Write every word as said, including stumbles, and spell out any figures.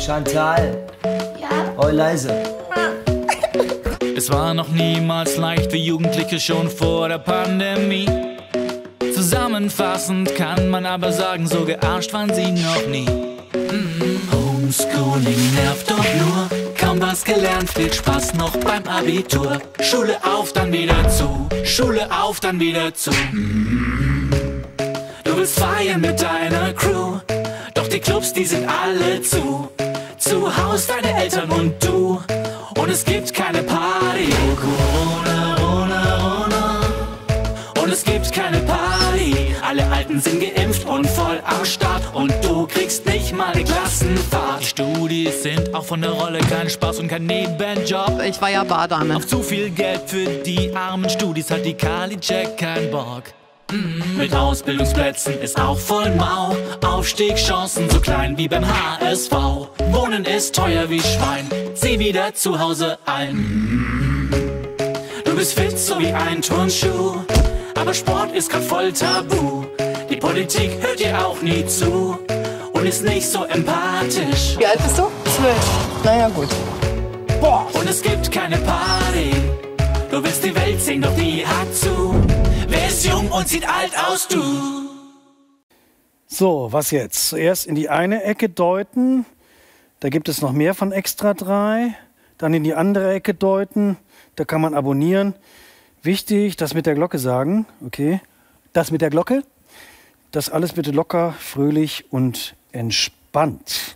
Chantal. Ja? Oh, leise. Es war noch niemals leicht für Jugendliche schon vor der Pandemie. Zusammenfassend kann man aber sagen, so gearscht waren sie noch nie. Mm-hmm. Homeschooling nervt doch nur, kaum was gelernt, viel Spaß noch beim Abitur. Schule auf, dann wieder zu, Schule auf, dann wieder zu. Mm-hmm. Du willst feiern mit deiner Crew, doch die Clubs, die sind alle zu. Zu Haus deine Eltern und du, und es gibt keine Party. Oh, Corona, Corona, Corona, und es gibt keine Party. Alle Alten sind geimpft und voll am Start, und du kriegst nicht mal eine Klassenfahrt. Die Studis sind auch von der Rolle kein Spaß und kein Nebenjob. Ich war ja Bardame. Auf zu viel Geld für die armen Studis hat die Kali-Jack keinen Bock. Mm-hmm. Mit Ausbildungsplätzen ist auch voll mau. Aufstiegschancen so klein wie beim H S V. Wohnen ist teuer wie Schwein, zieh wieder zu Hause ein. Mm-hmm. Du bist fit so wie ein Turnschuh, aber Sport ist grad voll tabu. Die Politik hört dir auch nie zu und ist nicht so empathisch. Wie alt bist du? Zwölf. Naja, gut. Boah. Und es gibt keine Party. Du willst die Welt sehen, doch die hat zu. Wer ist jung und sieht alt aus, du? So, was jetzt? Zuerst in die eine Ecke deuten. Da gibt es noch mehr von Extra drei. Dann in die andere Ecke deuten. Da kann man abonnieren. Wichtig, das mit der Glocke sagen. Okay. Das mit der Glocke. Das alles bitte locker, fröhlich und entspannt.